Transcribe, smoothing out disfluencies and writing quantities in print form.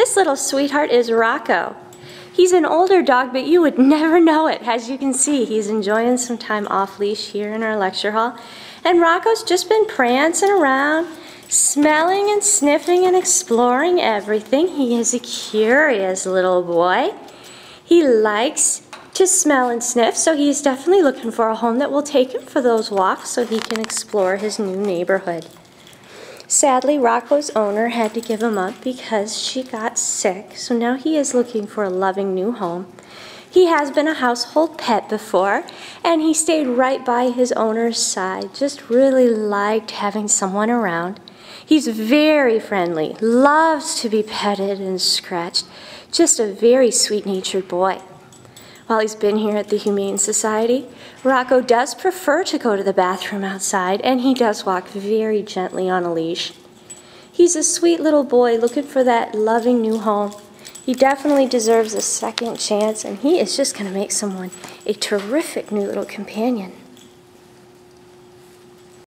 This little sweetheart is Rocco. He's an older dog, but you would never know it. As you can see, he's enjoying some time off-leash here in our lecture hall. And Rocco's just been prancing around, smelling and sniffing and exploring everything. He is a curious little boy. He likes to smell and sniff, so he's definitely looking for a home that will take him for those walks so he can explore his new neighborhood. Sadly, Rocco's owner had to give him up because she got sick, so now he is looking for a loving new home. He has been a household pet before, and he stayed right by his owner's side, just really liked having someone around. He's very friendly, loves to be petted and scratched, just a very sweet-natured boy. While he's been here at the Humane Society, Rocco does prefer to go to the bathroom outside, and he does walk very gently on a leash. He's a sweet little boy looking for that loving new home. He definitely deserves a second chance, and he is just going to make someone a terrific new little companion.